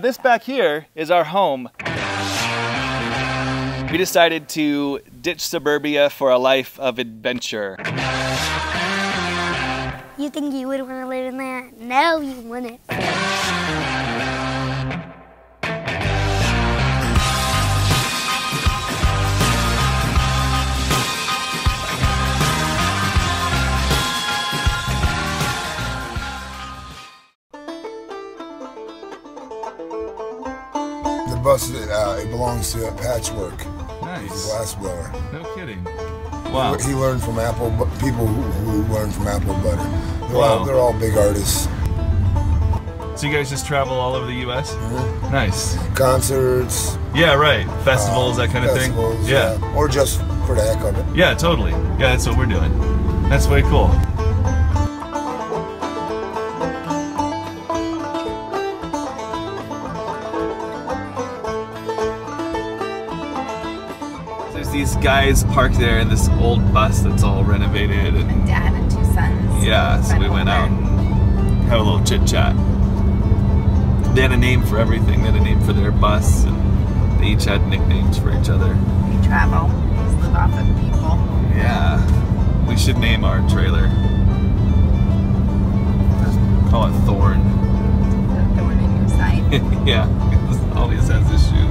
This back here is our home. We decided to ditch suburbia for a life of adventure. You think you would want to live in that? No, you wouldn't. The bus, it belongs to Patchwork. Nice. Glassblower. No kidding. Wow. He learned from people who learned from Apple Butter. They're all big artists. So you guys just travel all over the U.S.? Mm-hmm. Nice. Concerts. Yeah, right. Festivals, that kind of thing. Yeah. Or just for the heck of it. Yeah, totally. Yeah, that's what we're doing. That's way cool. These guys parked there in this old bus that's all renovated. And my dad and two sons. Yeah, so we went out and had a little chit chat. They had a name for everything. They had a name for their bus, and they each had nicknames for each other. We travel. We just live off of people. Yeah. We should name our trailer. Call it Thorn. The thorn in your side. Yeah, it always has issues.